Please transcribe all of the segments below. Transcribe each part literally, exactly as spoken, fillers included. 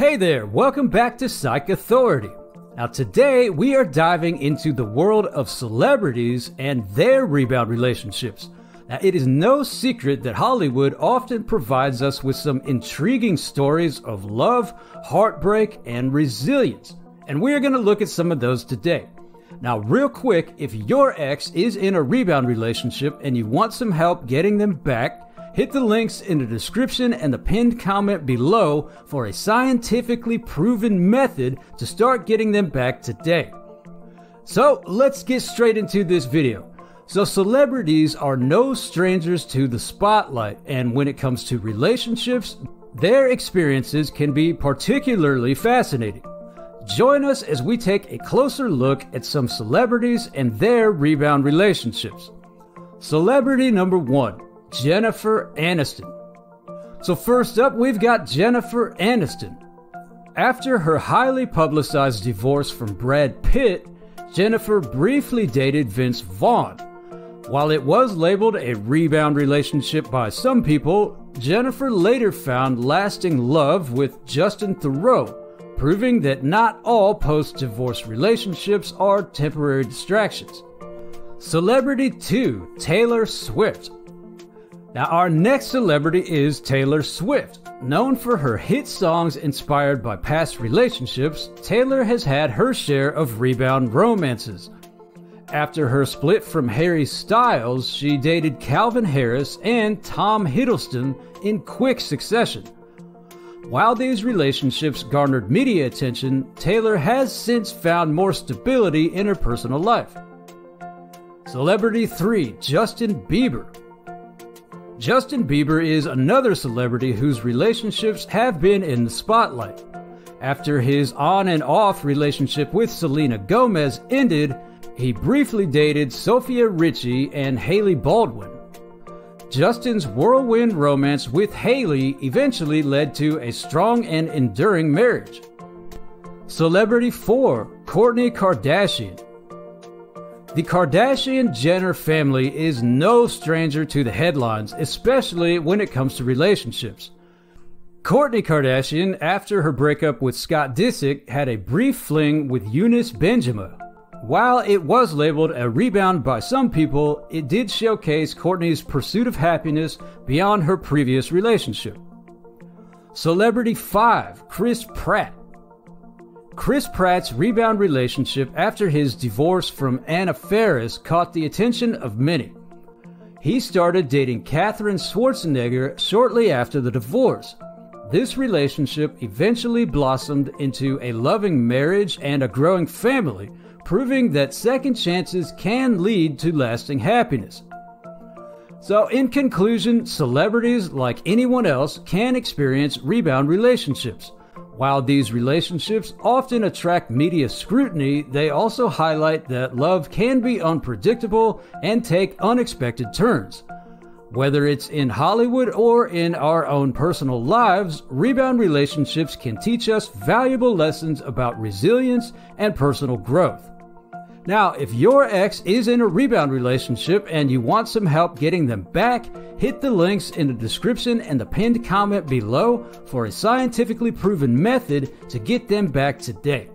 Hey there, welcome back to Psych Authority. Now today we are diving into the world of celebrities and their rebound relationships. Now it is no secret that Hollywood often provides us with some intriguing stories of love, heartbreak, and resilience. And we are going to look at some of those today. Now real quick, if your ex is in a rebound relationship and you want some help getting them back, hit the links in the description and the pinned comment below for a scientifically proven method to start getting them back today. So let's get straight into this video. So celebrities are no strangers to the spotlight, and when it comes to relationships, their experiences can be particularly fascinating. Join us as we take a closer look at some celebrities and their rebound relationships. Celebrity number one. Jennifer Aniston. So first up, we've got Jennifer Aniston. After her highly publicized divorce from Brad Pitt, Jennifer briefly dated Vince Vaughn. While it was labeled a rebound relationship by some people, Jennifer later found lasting love with Justin Theroux, proving that not all post-divorce relationships are temporary distractions. Celebrity two, Taylor Swift. Now our next celebrity is Taylor Swift. Known for her hit songs inspired by past relationships, Taylor has had her share of rebound romances. After her split from Harry Styles, she dated Calvin Harris and Tom Hiddleston in quick succession. While these relationships garnered media attention, Taylor has since found more stability in her personal life. Celebrity three, Justin Bieber. Justin Bieber is another celebrity whose relationships have been in the spotlight. After his on and off relationship with Selena Gomez ended, he briefly dated Sofia Richie and Hailey Baldwin. Justin's whirlwind romance with Hailey eventually led to a strong and enduring marriage. Celebrity four, Kourtney Kardashian. The Kardashian-Jenner family is no stranger to the headlines, especially when it comes to relationships. Kourtney Kardashian, after her breakup with Scott Disick, had a brief fling with Younes Bendjima. While it was labeled a rebound by some people, it did showcase Kourtney's pursuit of happiness beyond her previous relationship. Celebrity five, Chris Pratt. Chris Pratt's rebound relationship after his divorce from Anna Faris caught the attention of many. He started dating Katherine Schwarzenegger shortly after the divorce. This relationship eventually blossomed into a loving marriage and a growing family, proving that second chances can lead to lasting happiness. So in conclusion, celebrities, like anyone else, can experience rebound relationships. While these relationships often attract media scrutiny, they also highlight that love can be unpredictable and take unexpected turns. Whether it's in Hollywood or in our own personal lives, rebound relationships can teach us valuable lessons about resilience and personal growth. Now, if your ex is in a rebound relationship and you want some help getting them back, hit the links in the description and the pinned comment below for a scientifically proven method to get them back today.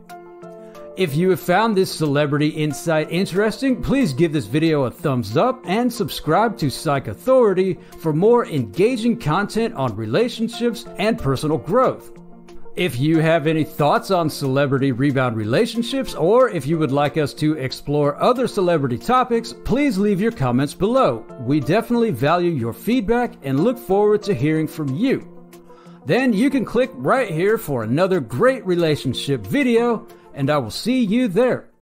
If you have found this celebrity insight interesting, please give this video a thumbs up and subscribe to Psych Authority for more engaging content on relationships and personal growth. If you have any thoughts on celebrity rebound relationships, or if you would like us to explore other celebrity topics, please leave your comments below. We definitely value your feedback and look forward to hearing from you. Then you can click right here for another great relationship video, and I will see you there.